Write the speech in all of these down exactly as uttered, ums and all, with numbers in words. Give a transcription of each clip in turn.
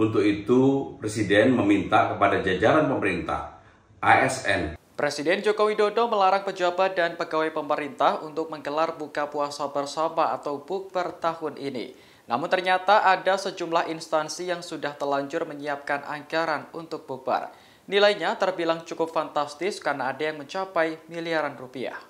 Untuk itu, Presiden meminta kepada jajaran pemerintah, A S N. Presiden Joko Widodo melarang pejabat dan pegawai pemerintah untuk menggelar buka puasa bersama atau bukber tahun ini. Namun ternyata ada sejumlah instansi yang sudah terlanjur menyiapkan anggaran untuk bukber. Nilainya terbilang cukup fantastis karena ada yang mencapai miliaran rupiah.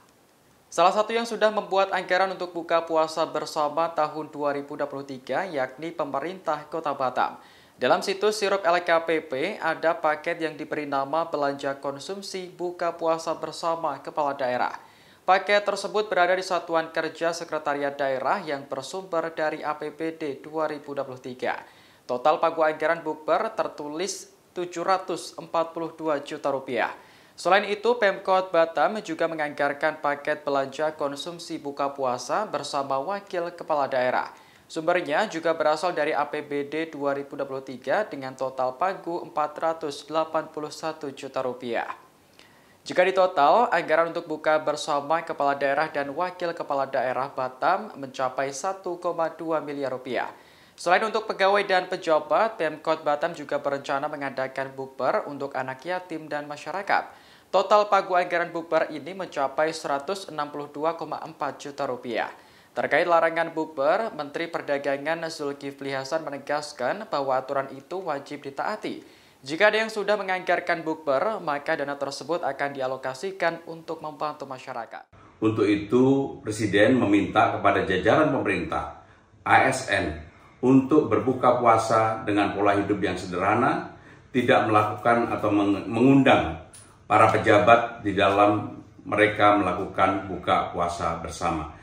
Salah satu yang sudah membuat anggaran untuk buka puasa bersama tahun dua ribu dua puluh tiga yakni pemerintah Kota Batam. Dalam situs sirup L K P P ada paket yang diberi nama belanja konsumsi buka puasa bersama kepala daerah. Paket tersebut berada di Satuan Kerja Sekretariat Daerah yang bersumber dari A P B D dua ribu dua puluh tiga. Total pagu anggaran bukber tertulis tujuh ratus empat puluh dua juta rupiah. Selain itu, Pemkot Batam juga menganggarkan paket belanja konsumsi buka puasa bersama wakil kepala daerah. Sumbernya juga berasal dari A P B D dua ribu dua puluh tiga dengan total pagu empat ratus delapan puluh satu juta rupiah. Jika ditotal, anggaran untuk buka bersama kepala daerah dan wakil kepala daerah Batam mencapai satu koma dua miliar rupiah. Selain untuk pegawai dan pejabat, Pemkot Batam juga berencana mengadakan bukber untuk anak yatim dan masyarakat. Total pagu anggaran bukber ini mencapai seratus enam puluh dua koma empat juta rupiah. Terkait larangan bukber, Menteri Perdagangan Zulkifli Hasan menegaskan bahwa aturan itu wajib ditaati. Jika ada yang sudah menganggarkan bukber, maka dana tersebut akan dialokasikan untuk membantu masyarakat. Untuk itu, Presiden meminta kepada jajaran pemerintah, A S N, untuk berbuka puasa dengan pola hidup yang sederhana, tidak melakukan atau mengundang para pejabat di dalam mereka melakukan buka puasa bersama.